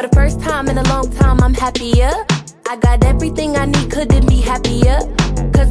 For the first time in a long time, I'm happier. I got everything I need, couldn't be happier. 'Cause